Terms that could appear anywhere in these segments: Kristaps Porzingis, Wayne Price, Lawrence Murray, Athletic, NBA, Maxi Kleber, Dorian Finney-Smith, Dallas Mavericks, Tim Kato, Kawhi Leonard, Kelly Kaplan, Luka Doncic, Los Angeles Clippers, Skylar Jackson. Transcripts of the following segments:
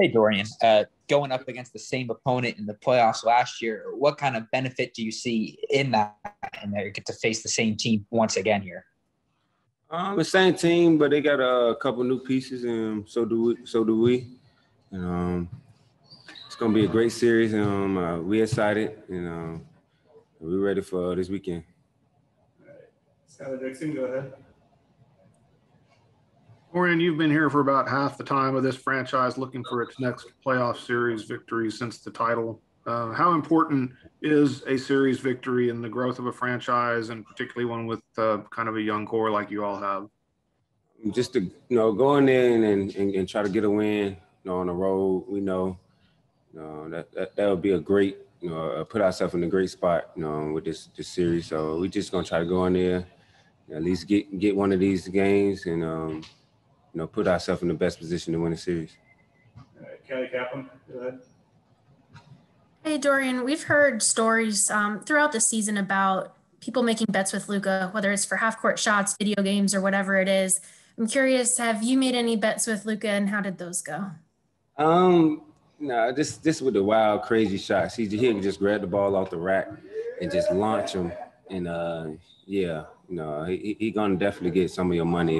Hey, Dorian, going up against the same opponent in the playoffs last year, what kind of benefit do you see in that? And they get to face the same team once again here. The same team, but they got a couple new pieces, and so do we. And, it's going to be a great series. We're excited, and we're ready for this weekend. All right. Skylar Jackson, go ahead. Dorian, you've been here for about half the time of this franchise looking for its next playoff series victory since the title. How important is a series victory in the growth of a franchise, and particularly one with kind of a young core like you all have? Just to go in there and try to get a win on the road. We know that would be a great, put ourselves in a great spot with this series. So we're just going to try to go in there, at least get one of these games and put ourselves in the best position to win a series. All right, Kelly Kaplan, go ahead. Hey, Dorian, we've heard stories throughout the season about people making bets with Luka, whether it's for half-court shots, video games, or whatever it is. I'm curious, have you made any bets with Luka, and how did those go? No, this with the wild, crazy shots. He can just grab the ball off the rack and just launch him. And, he going to definitely get some of your money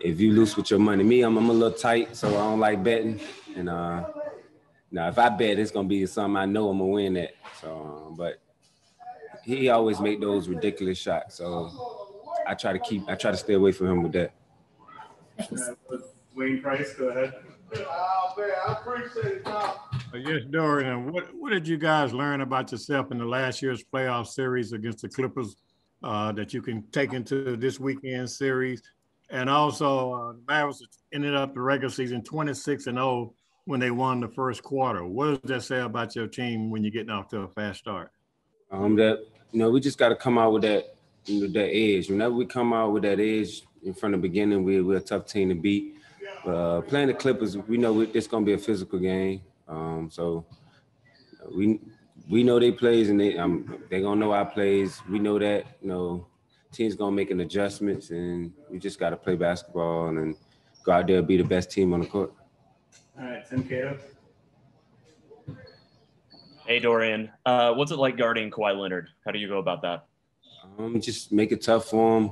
if you loose with your money. Me, I'm a little tight, so I don't like betting. And now, if I bet, it's gonna be something I know I'm gonna win at. So, but he always make those ridiculous shots. So I try to stay away from him with that. Thanks. Wayne Price, go ahead. Oh, man, I appreciate it. Yes, Dorian. What did you guys learn about yourself in the last year's playoff series against the Clippers that you can take into this weekend series? And also, the Mavericks ended up the regular season 26-0 when they won the first quarter. What does that say about your team when you're getting off to a fast start? We just got to come out with that edge. Whenever we come out with that edge from the beginning, we're a tough team to beat. Playing the Clippers, we know it's going to be a physical game. So we know they plays, and they going to know our plays. We know that. Team's going to make an adjustments, and we just got to play basketball and go out there and be the best team on the court. All right, Tim Kato. Hey, Dorian. What's it like guarding Kawhi Leonard? How do you go about that? Just make it tough for him.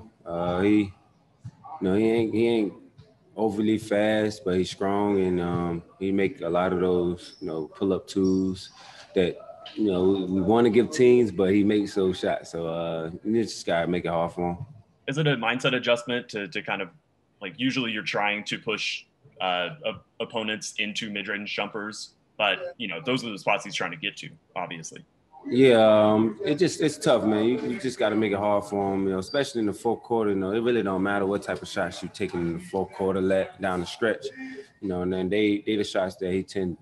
He ain't overly fast, but he's strong, and he make a lot of those, pull-up twos that – we want to give teams, but he makes those shots. So you just got to make it hard for him. Is it a mindset adjustment to kind of, like, usually you're trying to push opponents into mid-range jumpers, but, those are the spots he's trying to get to, obviously. Yeah, it's tough, man. You just got to make it hard for him, especially in the fourth quarter. It really don't matter what type of shots you're taking in the fourth quarter down the stretch. And then they the shots that he tend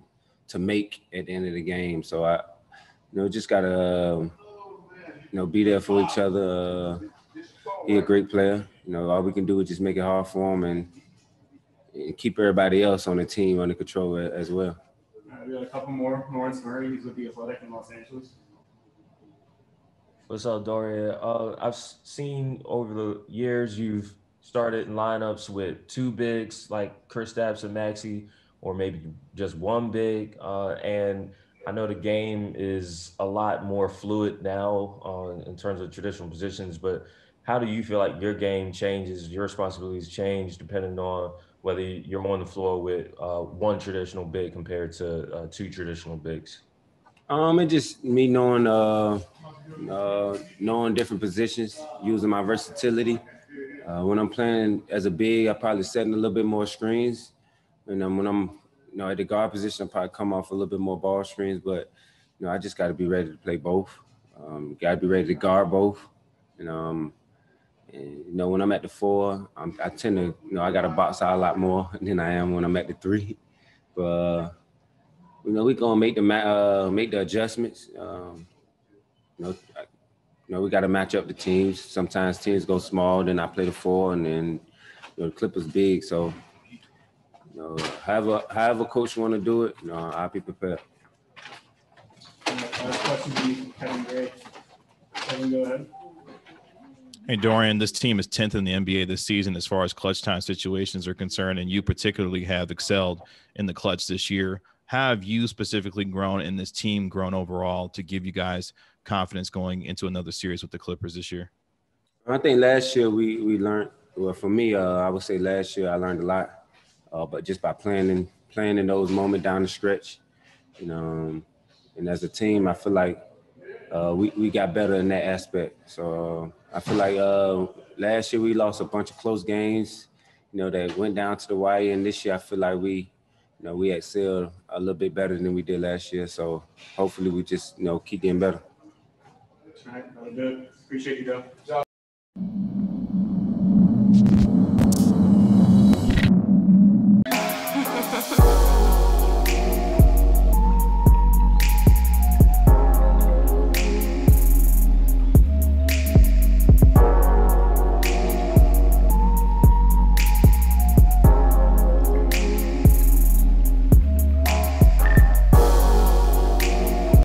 to make at the end of the game. So I – just got to, be there for each other. He's a great player. All we can do is just make it hard for him and keep everybody else on the team under control as well. All right, we got a couple more. Lawrence Murray, he's with the Athletic in Los Angeles. What's up, Dorian? I've seen over the years you've started lineups with two bigs like Kristaps and Maxi, or maybe just one big, and I know the game is a lot more fluid now in terms of traditional positions, but how do you feel like your game changes, your responsibilities change depending on whether you're on the floor with one traditional big compared to two traditional bigs? It just me knowing different positions, using my versatility. When I'm playing as a big, I probably setting a little bit more screens, and when I'm at the guard position, I'll probably come off a little bit more ball screens, but, I just got to be ready to play both. Got to be ready to guard both. And when I'm at the four, I tend to, I got to box out a lot more than I am when I'm at the three. But, we're going to make the adjustments. We got to match up the teams. Sometimes teams go small, then I play the four, and then the Clippers big, so – however coach want to do it, I'll be prepared. Last question to you, Kevin Gray. Kevin, go ahead. Hey, Dorian, this team is 10th in the NBA this season as far as clutch time situations are concerned, and you particularly have excelled in the clutch this year. How have you specifically grown and this team grown overall to give you guys confidence going into another series with the Clippers this year? I think last year we learned, well, for me, I would say last year I learned a lot, but just by playing in those moments down the stretch. And as a team, I feel like we got better in that aspect. So I feel like last year we lost a bunch of close games, that went down to the wire. And this year I feel like we excelled a little bit better than we did last year. So hopefully we just, keep getting better. All right, good. Appreciate you, though.